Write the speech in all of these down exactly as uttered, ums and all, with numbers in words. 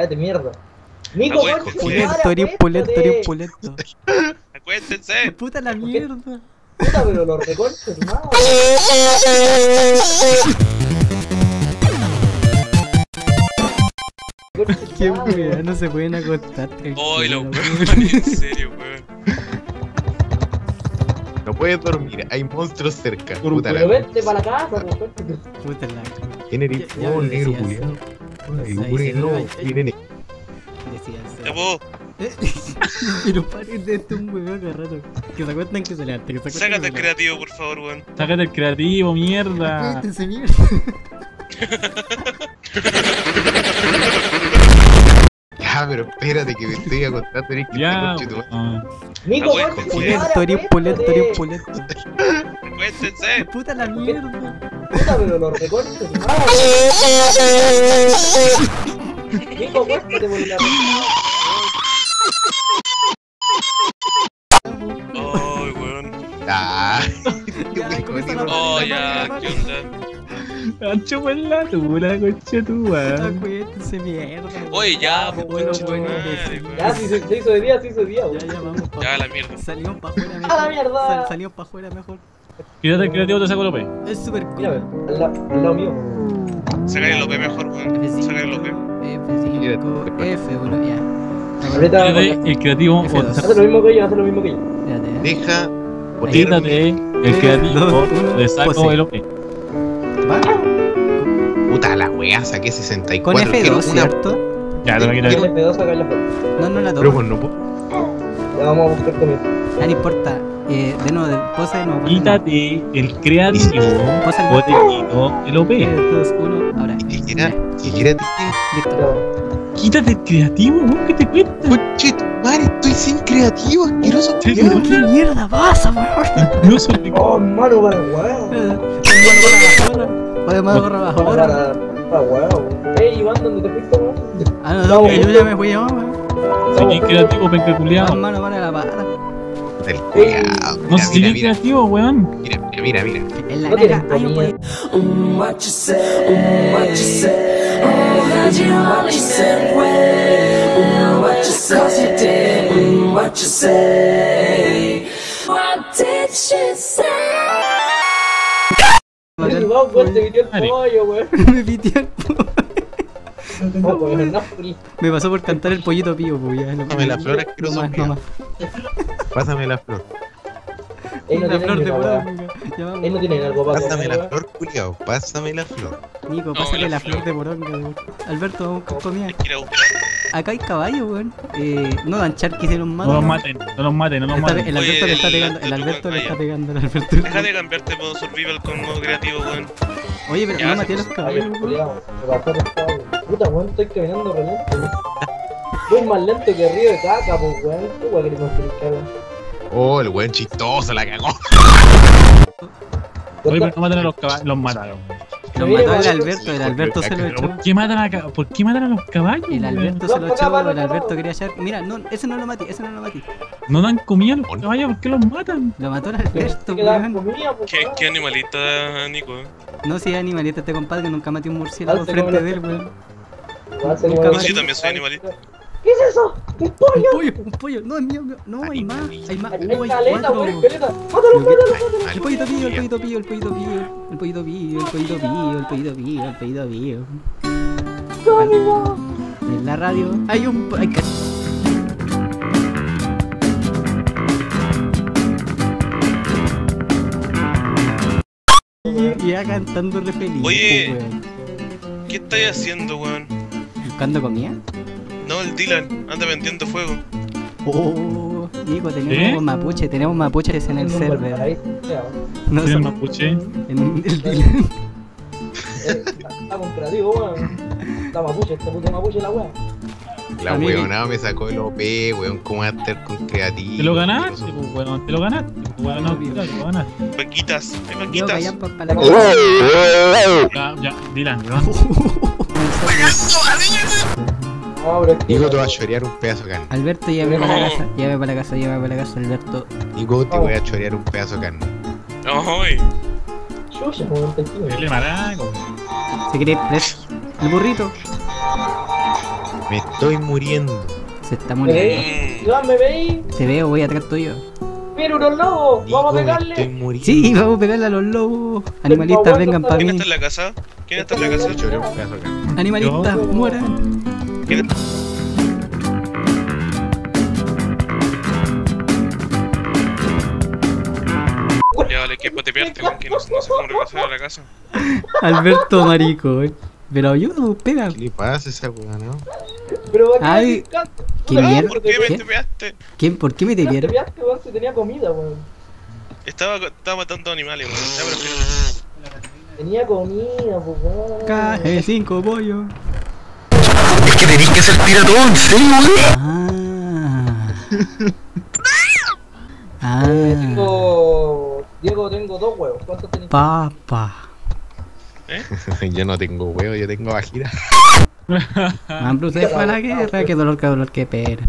Cállate, mierda. Nico, Borges, pulento, eres pulento, eres pulento. Acuéstense. Puta la mierda. Puta, pero los recortes, hermano. Qué weón, no se pueden acostar. Uy, los weones, en serio, weón. No puedes dormir, hay monstruos cerca. Puta la. Vete para la casa, puta la. ¿Quién eres? Oh, negro, culiado. Pero paren de este un weón cada rato. Que se acuerdan que se le arte. Sácate el creativo, por favor, weón. Sácate el creativo, mierda. Sácate ese mierda. Ya, pero espérate que me estoy acostando. Tenés que estar con YouTube. Nico, pulento, eres pulento, eres pulento. Acuéstense. Puta la mierda. Puta, pero los recortes. Nico, acuéstate, boludo. Ay, weón. Ah. Oh, ya, ¿qué onda? Ancho por la dura, conche tu weón. Oye, ya, pues bueno, bueno. Ya, si se hizo de día, se hizo de día, weón. Ya, ya, vamos. Ya, la mierda. Salió pa' fuera mejor. ¡A la mierda! Salió pa' fuera mejor. Quédate el creativo, te saco el O P. Es super cool. Lo mío. Sácale el O P mejor, weón. Sácale el O P. F cinco, F uno, ya. Quédate el creativo. Hace lo mismo que yo, hace lo mismo que yo. Deja. Quédate el creativo, le saco el O P. Puta la wea, saqué sesenta y cuatro. Con F dos, ¿cierto? Ya, no la quiero ver. No, no la toco. Pero pues no puedo. La vamos a buscar conmigo. Ah, no importa. Eh, de nuevo, posa de nuevo. Quítate el creativo. Posa el botellito. El O P. tres, dos, uno, ahora. ¿Y siquiera? ¿Siquiera? Listo. Quítate el creativo, vos, ¿qué te cuesta? Conche tu madre, estoy sin creativo, asqueroso. ¿Qué mierda pasa, weón? Oh, malo, weón. Oye, más gorra abajo, ahora. Ah, weón. Ey, Iván, ¿dónde te fuiste, weón? Ah, no, no, yo ya me fui yo, weón. Si ni creativo, penca culiado. Mano, van a la barra. Del culiado. No, si ni creativo, weón. Mira, mira, mira. En la cara, hay un weón. Un machise, un machise. Un machise, weón. Un machise, un machise. What did she say? Me pitió el pollo. Me pasó por cantar el pollito pío, pues ya. Pásame la flor, asqueroso. Pásame la flor. Él no tiene algo para comer. Pásame la flor, culiao. Pásame la flor. Nico, pásale la flor de poronga. Alberto, vamos con comida. Acá hay caballo, weón. Eh, no dan charqui, se los maten. No los maten, no los maten, no los maten. El Alberto le está pegando, el Alberto le está pegando, el Alberto. Deja de cambiarte por survival con modo creativo, weón. Oye, pero no maté a los caballos, weón. Puta, weón, estoy caminando re lento. Estoy más lento que río de caca, pues, weón. ¿Qué weón querés construir, cabrón? Oh, el weón chistoso, la cagó. Oye, pero no maten a los caballos, los mataron. Los mató el Alberto, el Alberto se lo echó. ¿Por qué matan a, ¿por qué matan a los caballos? El Alberto se lo echó, el Alberto quería echar. Mira, no, ese no lo maté, ese no lo maté. No dan comida a los caballos, ¿por qué los matan? Lo mató el Alberto, weón. ¿Qué, ¿Qué animalita, Nico? No, si es animalita este compadre, nunca maté un murciélago frente de él, weón. No, yo también soy animalita. ¿Qué es eso? ¡Un pollo! ¡Un pollo! ¡Un pollo! ¡No, es mío! ¡No, hay más! ¡Hay más! ¡Oh, hay caleta, weón! ¡Mátalo, mátalo, mátalo! ¡El pollito pío, el pollito pío, el pollito pío! ¡El pollito pío, el pollito pío, el pollito pío, el pollito pío! ¡Sónido! En la radio hay un... hay ca... Y ya cantando re feliz. Oye, ¿qué estáis haciendo, weón? ¿Buscando comida? No, el Dylan anda vendiendo fuego. Oh, Nico, tenemos ¿Eh? mapuche, tenemos mapuches en el server. No son mapuche. En el Dylan. Está comprativo, weón. Está mapuche, está puto mapuche la weón. La weonada me sacó el O P, weón, como after con creativo. Te lo ganaste, weón, bueno, te lo ganaste. Weón, no, te lo ganaste. Paquitas, hay paquitas. Ya, ya, Dylan, ¿no? Nico, te va a chorear un pedazo de carne. Alberto, llévame no. para la casa, llévame para la casa, llévame para la casa, Alberto. Nico, te oh. voy a chorear un pedazo de carne. No, wey. Yo ya puedo entender. Se cree preso. El burrito. Me estoy muriendo. Se está muriendo. Eh, ¿Me veis? Te veo, voy atrás tuyo. ¡Vienen unos lobos! Digo, ¡vamos a pegarle! Sí, vamos a pegarle a los lobos. Animalistas, vengan para mí. ¿Quién está en la casa? ¿Quién está en la casa? Animalistas, no. Mueran. ¿Quién está? Ya vale, que potepearte, que no, no sé cómo regresar a la casa. Alberto marico, eh. Pero ayuda, pega. ¿Qué le pasa a esa weá, no? Pero ay, ¿qué mierda? ¿Por qué me tepeaste? ¿Quién? ¿Por qué me tepearon? ¿Por qué me tepeaste, weón? Si tenía comida, weón. Estaba, estaba matando animales, weón. Tenía comida, weón. Caje cinco pollo. Es que tenés que ser tiradón, ¿sí, weón? Ah. Ah. Eh, tengo... Diego, tengo dos huevos. ¿Cuántos tenés? Papa. ¿Eh? Yo no tengo huevo, yo tengo vagina. Man, se fue a la guerra, qué dolor, qué dolor, qué pena.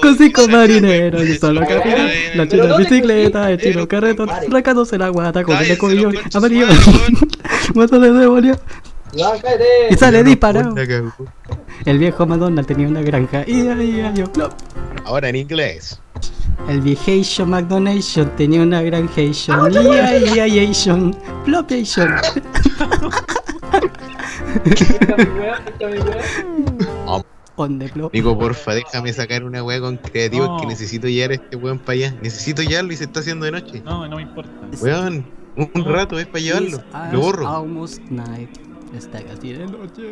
Con cinco marineros, yo solo capitán. La chula bicicleta, el chino carretón, sacándose la guata con el cobillo amarillo. Muerto de demonio. Y sale disparado. El viejo Madonna tenía una granja. Y ahí yo. Ahora en inglés. El viejation McDonation tenía una gran Haitian. Yeah, yeah, Haitian. Plopation. Digo, porfa, déjame sacar una wea con creativos no. Que necesito llevar a este weón para allá. Necesito llevarlo y se está haciendo de noche. No, no me importa. Weón, un no. Rato es para llevarlo. Lo borro. Almost night. Está casi de noche.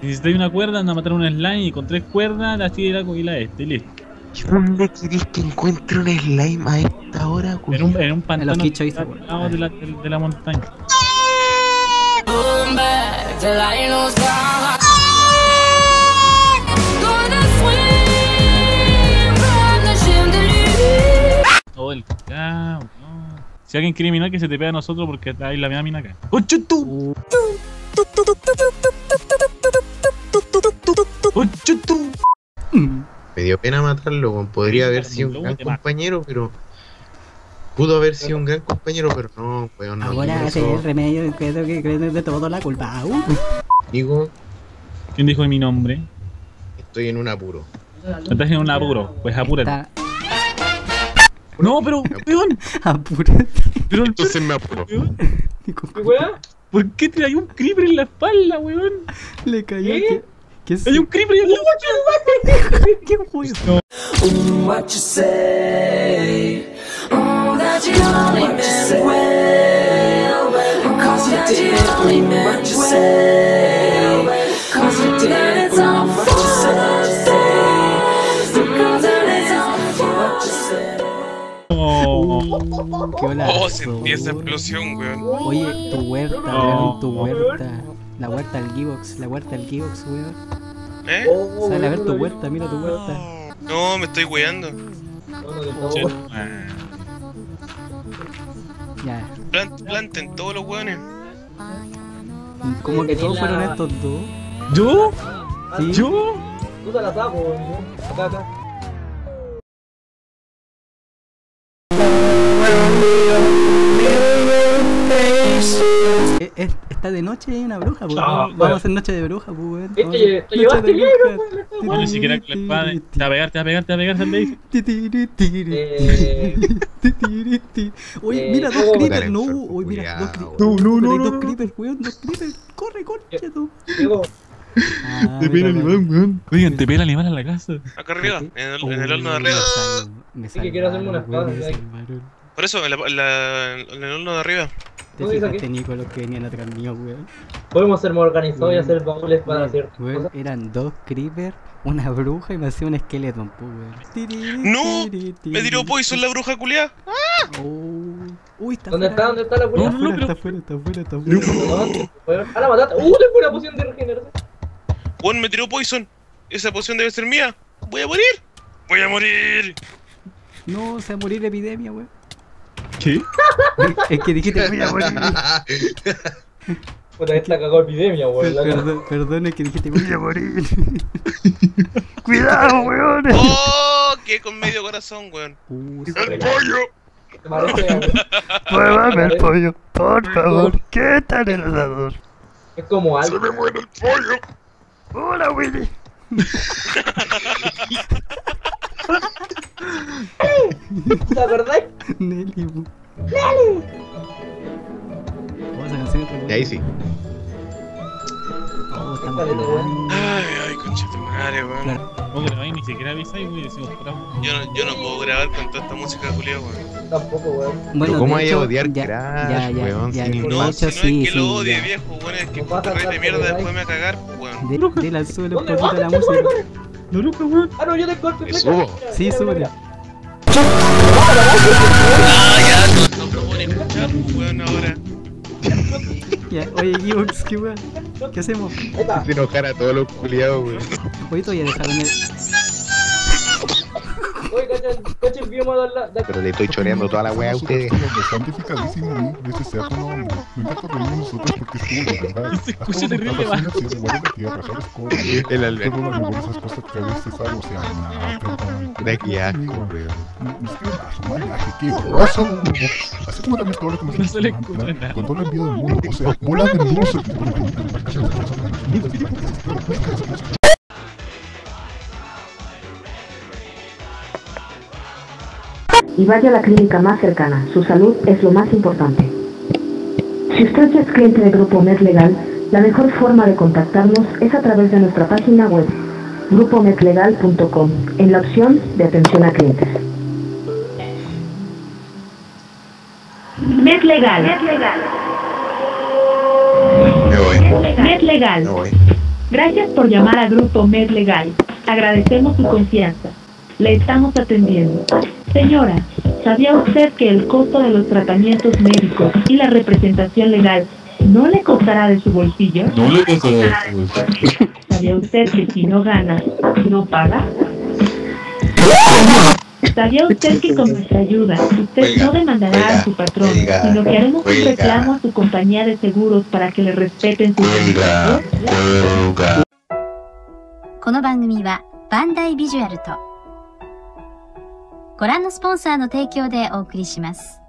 Y si te hay una cuerda, anda a matar un slime y con tres cuerdas la tira y la este, listo. ¿Dónde querés que encuentre un slime a esta hora, güey? En un, en un pantano de, hizo, la, bueno. de, la, de, de la montaña. Oh, el cacao, no. Si alguien criminal que se te pega a nosotros porque hay la misma mina acá. ¡Oh, chutu! ¡Oh, chutu! Me dio pena matarlo, podría haber sido un gran compañero, pero... Pudo haber sido un gran compañero, pero no, weón, no. Ahora es el remedio, creo que creen de todo la culpa. Uh. Digo... ¿Quién dijo mi nombre? Estoy en un apuro. Estás en un apuro, pues apúrate. Está... No, pero, weón. Apúrate. Pero entonces me apuro. Weón, ¿por qué te hay un creeper en la espalda, weón? Le cayó aquí. ¿Qué es? ¡Hay un creeper! ¿Qué fue esto? What you say, oh, that you only meant well, cause you did only meant well, cause you did it's all for what you say, because it's all for what you say. Oh, qué hola. Oh, sentí esa explosión, weón. Oye, tu huerta, weón, tu huerta. La huerta del Gearbox, la huerta del Gearbox, weón. ¿Eh? Sale a ver tu huerta, mira tu huerta. No, me estoy weando. Ya. Plant, planten todos los weones. Como que todos fueron estos dos. ¿Yo? ¿Sí? ¿Yo? Tú te la saco, acá, acá. Está de noche y hay una bruja, pues. No, vamos bueno. A hacer noche de bruja, pues, weón. Te llevaste bien, weón. No, ni siquiera con la espada. Te va a pegar, te va a pegar, te va a pegar, se le dice. Oye, mira, dos creepers, no. Oye, mira, dos creepers. No, no, no. Dos creepers, weón, dos creepers. Corre, corre, tú. Te pega el animal, weón. Oigan, te pega el animal en la casa. Acá arriba, en el horno de arriba. Es que quiero hacerme una espada. Por eso, en el horno de arriba. Te fijaste, Nico, los que venían atrás mío, weón. Podemos ser más organizados y hacer baúles para ciertas cosas. Eran dos creepers, una bruja y me hacía un esqueleto, weón. ¡No! ¡Me tiró poison la bruja culiá! ¡Uy, está! ¿Dónde está? ¿Dónde está la culiá? Está afuera, está afuera, está afuera. ¡A la patata! ¡Uh! ¡Le fue una poción de regeneración! ¡Weón, me tiró poison! ¡Esa poción debe ser mía! ¡Voy a morir! ¡Voy a morir! No, se va a morir epidemia, weón. ¿Qué? Es que dijiste voy a morir. Puta, esta cagó epidemia, weón. Perdón, perdón, es que dijiste voy a morir. Cuidado, weón. Oh, que con medio corazón, weón. Uh, el pollo. Pruébame el pollo, por favor. ¿Qué tal el asador? Es como algo. ¡Se me muere el pollo! ¡Hola, Willy! ¿Te acordáis? Nelly, bu. ¡Nelly! Vamos a hacer. Y ahí sí. Oh, está mal. Ay, ay, conchetumare, weón. Claro. Vos grabáis ni siquiera avisáis, güey, decimos grabamos. Yo no, yo no puedo grabar con toda esta música, Julio, weón. Tampoco, weón. Bueno, ¿cómo hay que odiar Crash, ya, ya, weón? Ya, ya, sin no, si no sí, es que sí, lo odie, ya. Viejo, weón, es que puta red de mierda de después me va a cagar, weón. Dele al suelo, por puta la música. No, Luca, weón. Ah, no, yo te golpe, me subo. Sí, súbele. Ah, ya, no propone escuchar, weón, ahora. Ya, oye, Yux, qué weón. ¿Qué hacemos? Se enojar a todos los culiados, weón. Oye, todavía dejaron el. Oye, cacha el video malo al lado. Pero le estoy choreando toda la weá a ustedes. Está amplificadísimo, de ese seáfono. Me encanta reírnos nosotros porque es como la verdad. Se escucha terrible, va. El alberto. Todo lo que esas cosas que a veces algo, o sea, nada, perdón. Mira que asco, weón. Es que, madre, qué grosso. Así como también todo lo que me sale con todo el envío del mundo, o sea, bolas de muros. Y vaya a la clínica más cercana, su salud es lo más importante. Si usted ya es cliente de Grupo Med Legal, la mejor forma de contactarnos es a través de nuestra página web, grupo med legal punto com, en la opción de atención a clientes. Med Legal. Med Legal. Me voy. Med Legal. Me voy. Gracias por llamar a Grupo Med Legal. Agradecemos su confianza. Le estamos atendiendo. Señora, ¿sabía usted que el costo de los tratamientos médicos y la representación legal no le costará de su bolsillo? No le costará de su bolsillo. ¿Sabía usted que si no gana, no paga? ¿Sabía usted que con nuestra ayuda usted oiga, no demandará oiga, a su patrón, oiga, sino que haremos oiga, un reclamo a su compañía de seguros para que le respeten sus derechos? Bandai Visual ご覧のスポンサーの提供でお送りします。